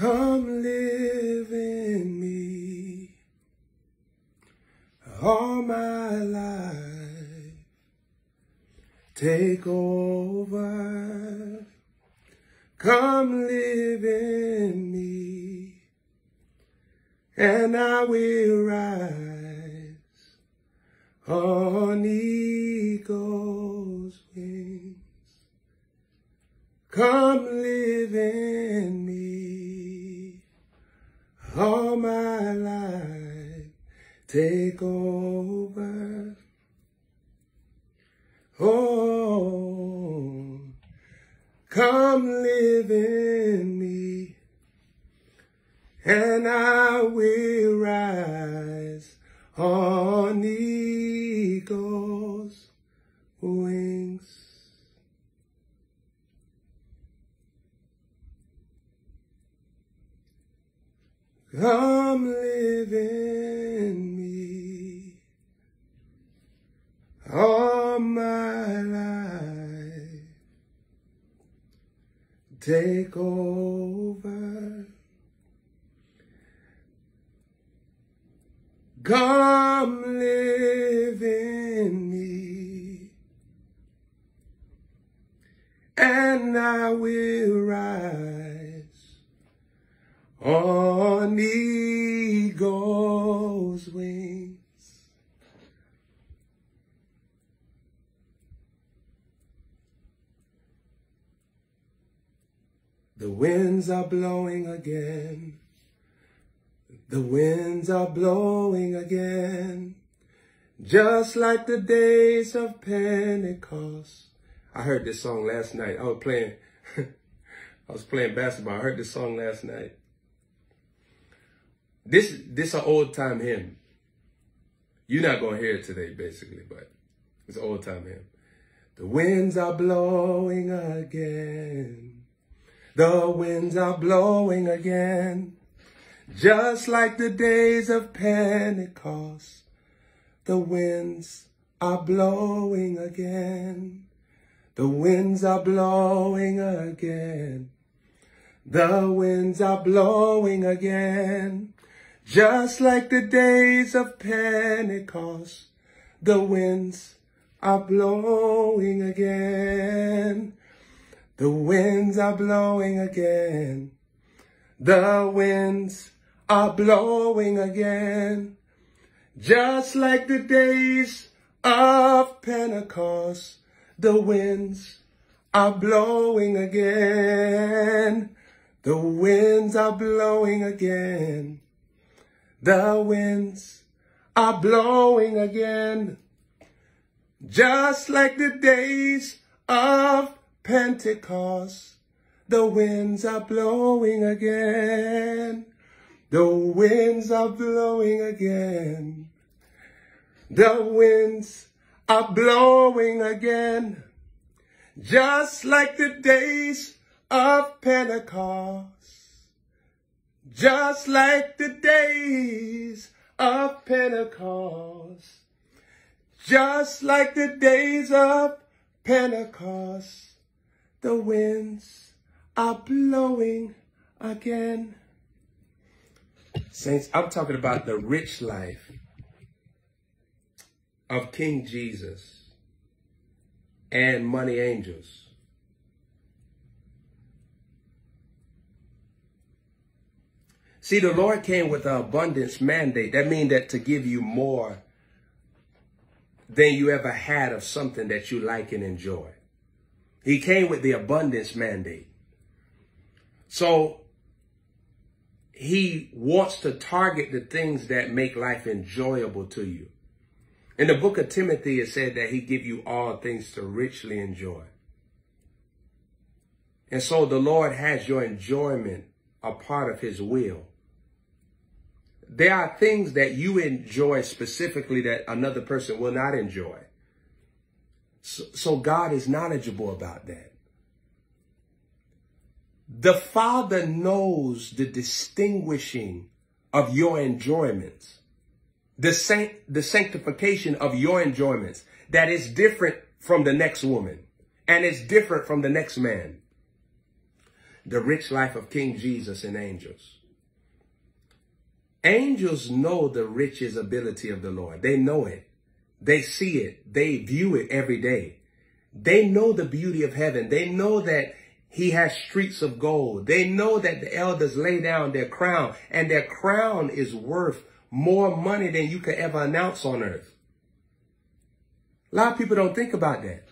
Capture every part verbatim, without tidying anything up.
Come live in me. All my life, take over. Come live in me, and I will rise on eagle's wings. Come live in me, all my life, take over. Oh, come live in me, and I will rise on eagle's wings. Come live in me, all my life, take over. Come live in me, and I will rise on eagle's wings. The winds are blowing again. The winds are blowing again. Just like the days of Pentecost. I heard this song last night. I was playing, I was playing basketball. I heard this song last night. This this an old time hymn. You're not gonna hear it today, basically, but it's an old time hymn. The winds are blowing again. The winds are blowing again. Just like the days of Pentecost. The winds are blowing again. The winds are blowing again. The winds are blowing again. Just like the days of Pentecost, the winds are blowing again. The winds are blowing again. The winds are blowing again. Just like the days of Pentecost, the winds are blowing again. The winds are blowing again. The winds are blowing again, just like the days of Pentecost. The winds are blowing again. The winds are blowing again. The winds are blowing again, just like the days of Pentecost. Just like the days of Pentecost. Just like the days of Pentecost. The winds are blowing again. Saints, I'm talking about the rich life of King Jesus and money angels. See, the Lord came with an abundance mandate. That means that to give you more than you ever had of something that you like and enjoy. He came with the abundance mandate. So he wants to target the things that make life enjoyable to you. In the book of Timothy, it said that he give you all things to richly enjoy. And so the Lord has your enjoyment a part of his will. There are things that you enjoy specifically that another person will not enjoy. So, so God is knowledgeable about that. The Father knows the distinguishing of your enjoyments, the san- the sanctification of your enjoyments, that is different from the next woman and it's different from the next man. the rich life of King Jesus and angels. Angels know the riches ability of the Lord. They know it. They see it. They view it every day. They know the beauty of heaven. They know that he has streets of gold. They know that the elders lay down their crown, and their crown is worth more money than you could ever announce on earth. A lot of people don't think about that.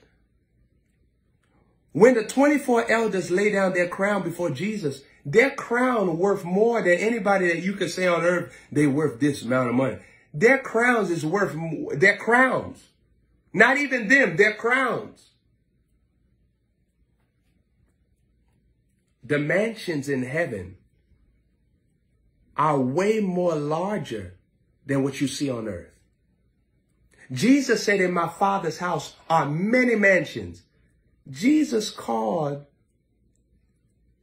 When the twenty-four elders lay down their crown before Jesus, their crown worth more than anybody that you could say on earth, they worth this amount of money. Their crowns is worth more, their crowns. Not even them, their crowns. The mansions in heaven are way more larger than what you see on earth. Jesus said, in my Father's house are many mansions. Jesus called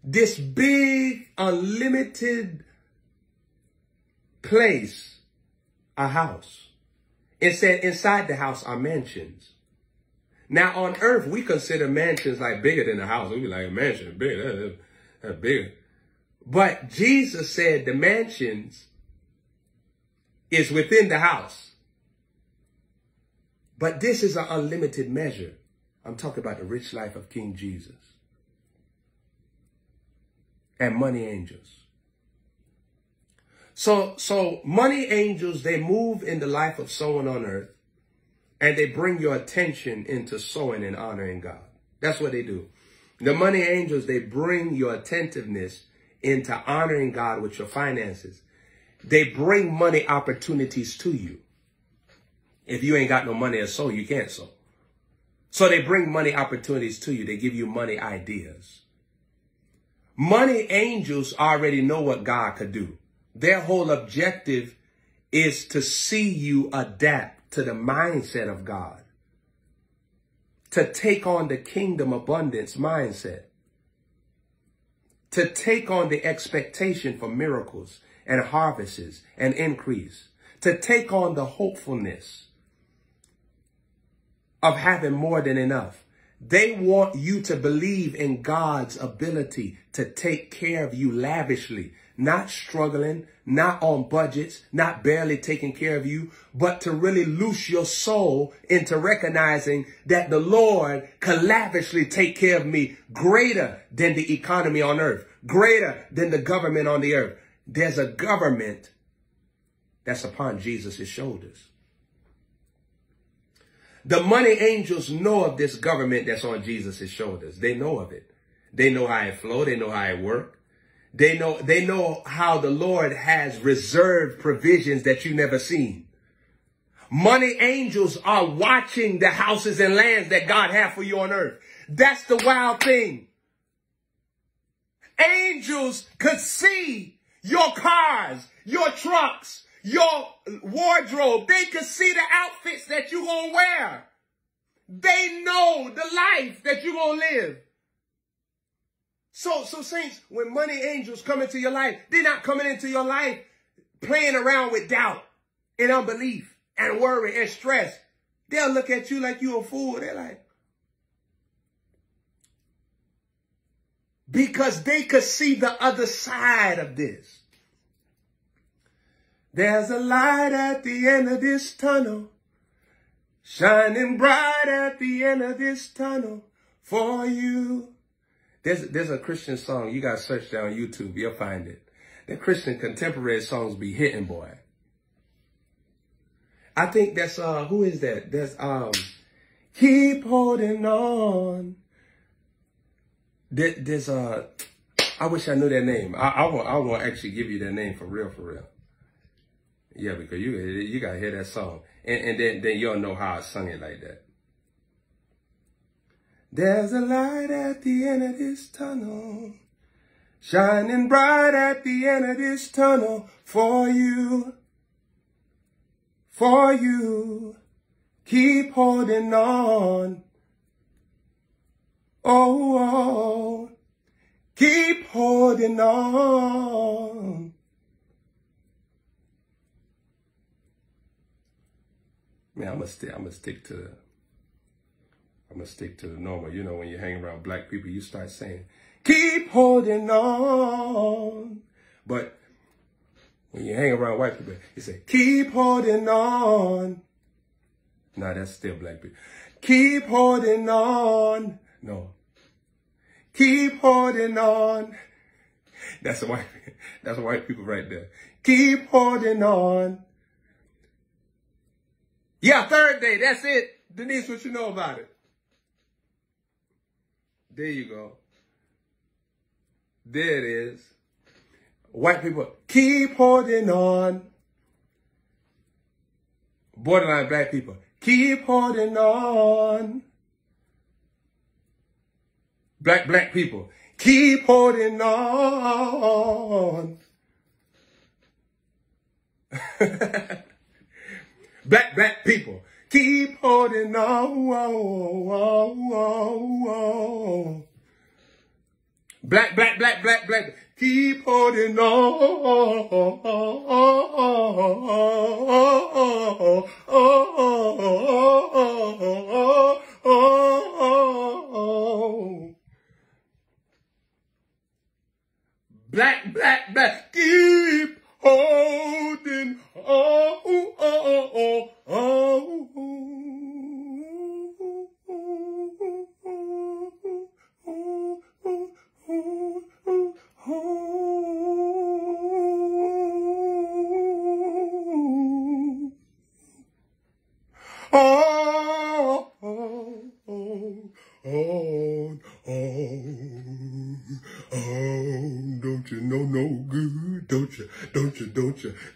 this big, unlimited place a house. It said inside the house are mansions. Now on earth, we consider mansions like bigger than a house. We be like, a mansion is big, that's, that's bigger. But Jesus said the mansions is within the house. But this is an unlimited measure. I'm talking about the rich life of King Jesus and money angels. So, so money angels, they move in the life of someone on earth, and they bring your attention into sowing and honoring God. That's what they do. The money angels, they bring your attentiveness into honoring God with your finances. They bring money opportunities to you. If you ain't got no money to sow, you can't sow. So they bring money opportunities to you. They give you money ideas. Money angels already know what God could do. Their whole objective is to see you adapt to the mindset of God, to take on the kingdom abundance mindset, to take on the expectation for miracles and harvests and increase, to take on the hopefulness of having more than enough. They want you to believe in God's ability to take care of you lavishly, not struggling, not on budgets, not barely taking care of you, but to really loose your soul into recognizing that the Lord can lavishly take care of me greater than the economy on earth, greater than the government on the earth. There's a government that's upon Jesus' shoulders. The money angels know of this government that's on Jesus' shoulders. They know of it. They know how it flow. They know how it work. They know, they know how the Lord has reserved provisions that you never seen. Money angels are watching the houses and lands that God has for you on earth. That's the wild thing. Angels could see your cars, your trucks, your wardrobe. They can see the outfits that you're going to wear. They know the life that you're going to live. So, so saints, when money angels come into your life, they're not coming into your life playing around with doubt and unbelief and worry and stress. They'll look at you like you're a fool. They're like, because they could see the other side of this. There's a light at the end of this tunnel, shining bright at the end of this tunnel for you. There's, there's a Christian song. You got to search that on YouTube. You'll find it. The Christian contemporary songs be hitting, boy. I think that's, uh, who is that? That's, um, keep holding on. There, there's, uh, I wish I knew that name. I, I won't, I won't actually give you that name for real, for real. Yeah, because you you gotta hear that song, and and then then you'll know how I sung it like that. There's a light at the end of this tunnel, shining bright at the end of this tunnel for you, for you. Keep holding on. Oh, oh. Keep holding on. Man, I'm gonna stick. I'm gonna stick to. The, I'm gonna stick to the normal. You know, when you hang around black people, you start saying, keep holding on. But when you hang around white people, you say, keep holding on. Nah, that's still black people. Keep holding on. No. Keep holding on. That's white, that's white people right there. Keep holding on. Yeah, third day. That's it. Denise, what you know about it? There you go. There it is. White people, keep holding on. Borderline black people, keep holding on. Black, black people, keep holding on. Black, black people, keep holding on. Oh, oh, oh, oh. Black, black, black, black, black, keep holding on. Black, black, black, keep holding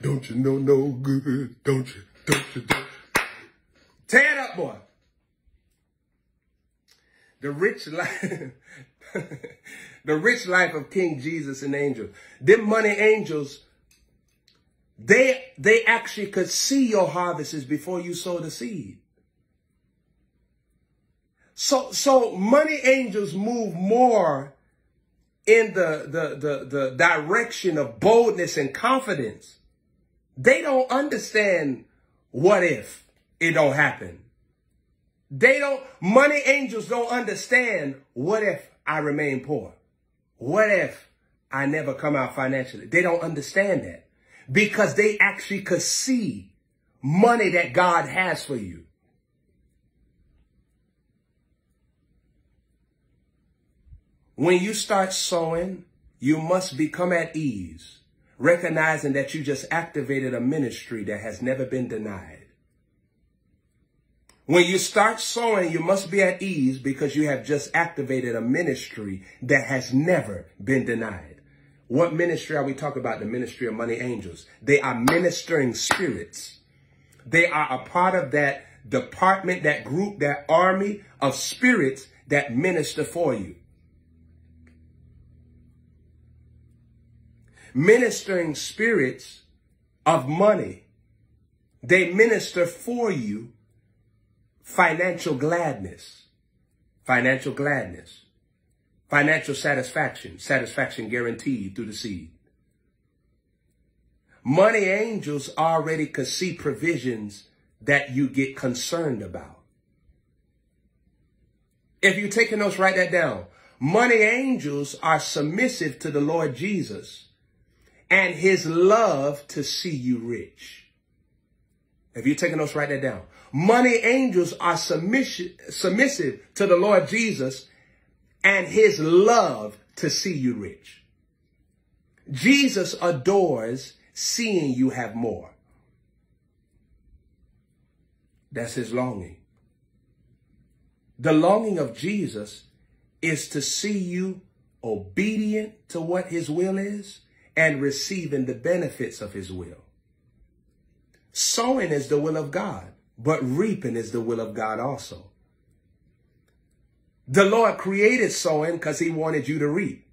Don't you know no good? Don't you? Don't you? Don't. Tear it up, boy. The rich life, the rich life of King Jesus and angels. Them money angels, they they actually could see your harvests before you sow the seed. So so money angels move more in the the the, the direction of boldness and confidence. They don't understand what if it don't happen. They don't, money angels don't understand what if I remain poor? What if I never come out financially? They don't understand that because they actually could see money that God has for you. When you start sowing, you must become at ease, recognizing that you just activated a ministry that has never been denied. When you start sowing, you must be at ease because you have just activated a ministry that has never been denied. What ministry are we talking about? The ministry of money angels. They are ministering spirits. They are a part of that department, that group, that army of spirits that minister for you. Ministering spirits of money. They minister for you financial gladness, financial gladness, financial satisfaction, satisfaction guaranteed through the seed. Money angels already could see provisions that you get concerned about. If you're taking notes, write that down. Money angels are submissive to the Lord Jesus and his love to see you rich. If you're taking notes, write that down. Money angels are submissive to the Lord Jesus and his love to see you rich. Jesus adores seeing you have more. That's his longing. The longing of Jesus is to see you obedient to what his will is and receiving the benefits of his will. Sowing is the will of God, but reaping is the will of God also. The Lord created sowing because he wanted you to reap.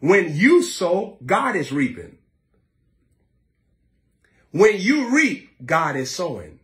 When you sow, God is reaping. When you reap, God is sowing.